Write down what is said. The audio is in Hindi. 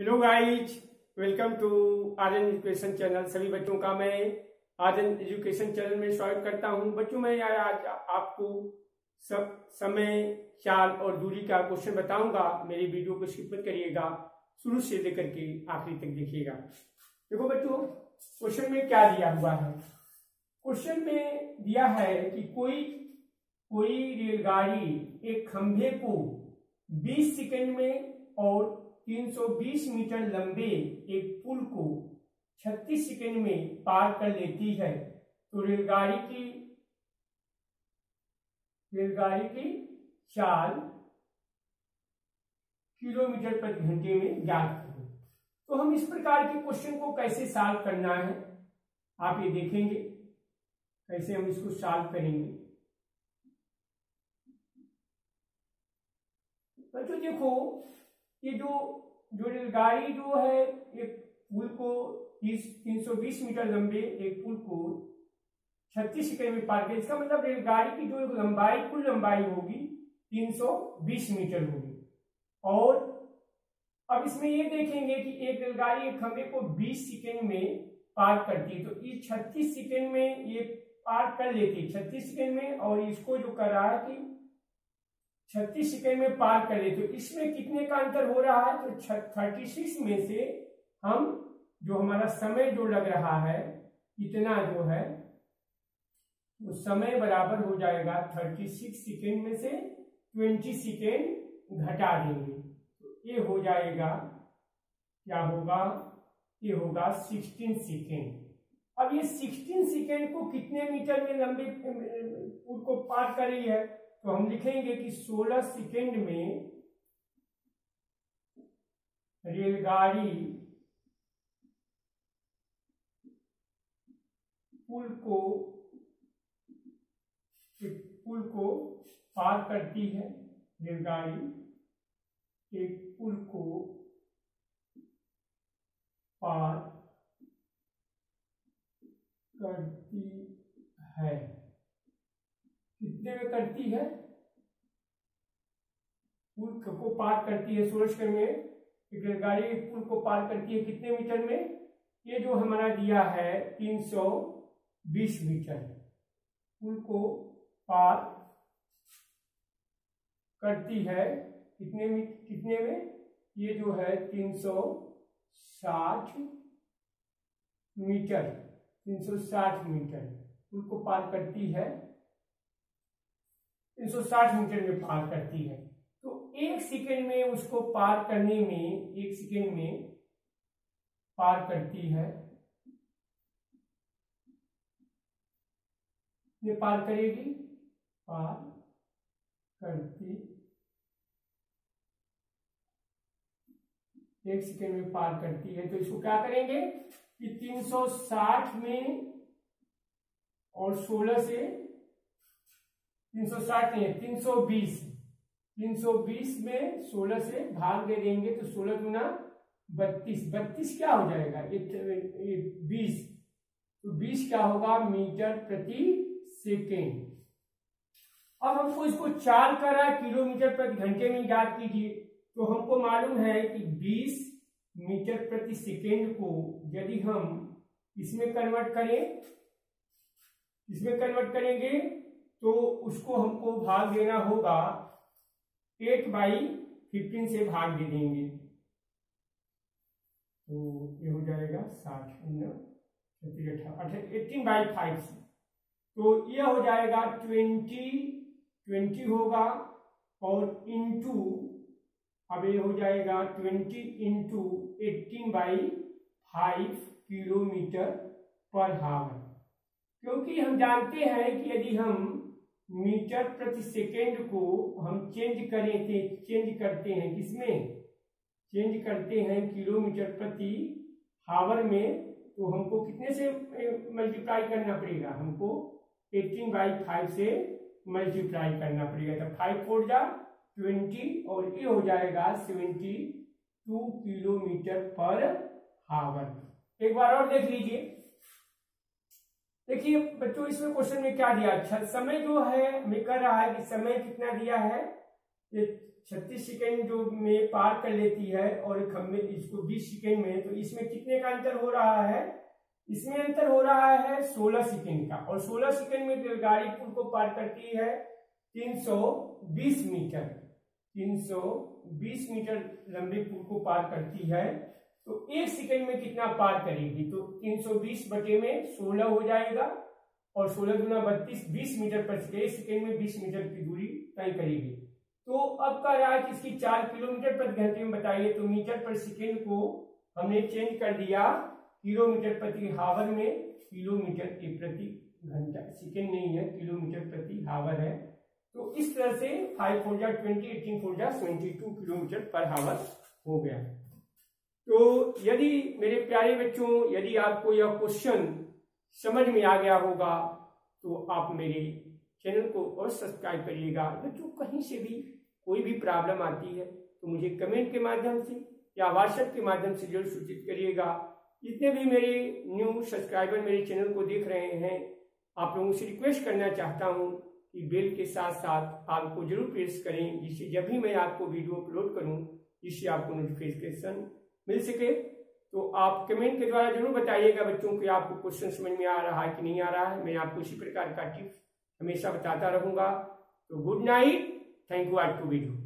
Hello guys, welcome to RN education channel. सभी बच्चों का मैं आर.एन एजुकेशन चैनल में स्वागत करता हूं। बच्चों, मैं आज आपको सब समय, चाल और दूरी का क्वेश्चन बताऊंगा। मेरी वीडियो को स्किप मत करिएगा, शुरू से लेकर के आखिरी तक देखिएगा। देखो बच्चों, क्वेश्चन में क्या दिया हुआ है। क्वेश्चन में दिया है कि कोई रेलगाड़ी एक खंभे को 20 सेकेंड में और 320 मीटर लंबे एक पुल को 36 सेकंड में पार कर लेती है, तो रेलगाड़ी की चाल किलोमीटर प्रति घंटे में याद करें। तो हम इस प्रकार के क्वेश्चन को कैसे सॉल्व करना है, आप ये देखेंगे कैसे हम इसको सॉल्व करेंगे। बच्चों देखो, ये जो रेलगाड़ी जो है एक पुल को 320 मीटर लंबे एक पुल को 36 सेकंड में पार किया। इसका मतलब रेलगाड़ी की जो लंबाई, कुल लंबाई होगी 320 मीटर होगी। और अब इसमें ये देखेंगे कि एक रेलगाड़ी एक खंभे को 20 सेकंड में पार करती है, तो ये 36 सेकंड में ये पार कर लेती है 36 सेकंड में, और इसको जो कर रहा है कि 36 सेकेंड में पार कर लेते। इसमें कितने का अंतर हो रहा है, तो 36 में से हम जो हमारा समय जो लग रहा है, इतना जो है वो समय बराबर हो जाएगा 36 सेकेंड में से 20 सेकेंड घटा देंगे, तो ये हो जाएगा, क्या होगा, ये होगा 16 सेकेंड। अब ये 16 सेकेंड को कितने मीटर में लंबे पुल को पार कर रही है, तो हम लिखेंगे कि 16 सेकेंड में रेलगाड़ी पुल को पार करती है। रेलगाड़ी एक पुल को पार करती है, कितने में करती है, पुल को पार करती है 16 सेकंड में। रेलगाड़ी पुल को पार करती है कितने मीटर में, ये जो हमारा दिया है 320 मीटर। पुल को पार करती है कितने में, ये जो है 360 मीटर पुल को पार करती है, 360 मीटर में पार करती है। तो एक सेकेंड में उसको पार करने में, एक सेकेंड में पार करती है, ये पार करेगी, पार करती, एक सेकेंड में पार करती है। तो इसको क्या करेंगे कि 360 में और 16 से 360 नहीं है, 320 में 16 से भाग दे देंगे, तो 16 गुना 32 क्या हो जाएगा, 20, तो 20 क्या होगा, मीटर प्रति सेकेंड। अब हमको इसको चाल करा किलोमीटर प्रति घंटे में याद कीजिए, तो हमको मालूम है कि 20 मीटर प्रति सेकेंड को यदि हम इसमें कन्वर्ट करेंगे तो उसको हमको भाग देना होगा 8/15 से भाग दे देंगे, तो ये हो जाएगा 18/5 से, तो ये हो जाएगा 20 होगा, और इंटू, अब ये हो जाएगा 20 × 18/5 किलोमीटर पर आवर। क्योंकि हम जानते हैं कि यदि हम मीटर प्रति सेकेंड को हम चेंज करते हैं किसमें, चेंज करते हैं किलोमीटर प्रति आवर में, तो हमको कितने से मल्टीप्लाई करना पड़ेगा, हमको 18/5 से मल्टीप्लाई करना पड़ेगा। तो 5×4 = 20 और ये हो जाएगा 72 किलोमीटर पर आवर। एक बार और देख लीजिए। देखिए बच्चों, इसमें क्वेश्चन में क्या दिया, अच्छा समय जो है, हमें कह रहा है कि समय कितना दिया है, ये 36 सेकेंड जो में पार कर लेती है और खम्भे इसको 20 सेकेंड में, तो इसमें कितने का अंतर हो रहा है? इसमें अंतर हो रहा है 16 सेकेंड का। और 16 सेकेंड में रेलगाड़ी पुल को पार करती है 320 मीटर, 320 मीटर लंबे पुल को पार करती है। तो एक सेकेंड में कितना पार करेगी? तो 320 बटे में 16 हो जाएगा और 16 गुना 32, 20 मीटर पर सेकेंड में 20 मीटर की दूरी तय करेगी। तो अब का राज इसकी 4 किलोमीटर प्रति घंटे में बताइए, तो मीटर पर सेकेंड को हमने चेंज कर दिया किलोमीटर प्रति हावर में, किलोमीटर के प्रति घंटा, सेकेंड नहीं है, किलोमीटर प्रति हावर है। तो इस तरह से 5×20, 18×22 किलोमीटर पर हावर हो गया। तो यदि मेरे प्यारे बच्चों, यदि आपको यह क्वेश्चन समझ में आ गया होगा तो आप मेरे चैनल को और सब्सक्राइब करिएगा। बच्चों कहीं से भी कोई भी प्रॉब्लम आती है तो मुझे कमेंट के माध्यम से या व्हाट्सएप के माध्यम से जरूर सूचित करिएगा। जितने भी मेरे न्यू सब्सक्राइबर मेरे चैनल को देख रहे हैं, आप लोगों से रिक्वेस्ट करना चाहता हूं कि बेल के साथ साथ आपको जरूर प्रेस करें, जिससे जब भी मैं आपको वीडियो अपलोड करूँ जिससे आपको नोटिफिकेशन मिल सके। तो आप कमेंट के द्वारा जरूर बताइएगा बच्चों कि आपको क्वेश्चन समझ में आ रहा है कि नहीं आ रहा है। मैं आपको इसी प्रकार का टिप्स हमेशा बताता रहूंगा। तो गुड नाइट, थैंक यू, आज को वीडियो।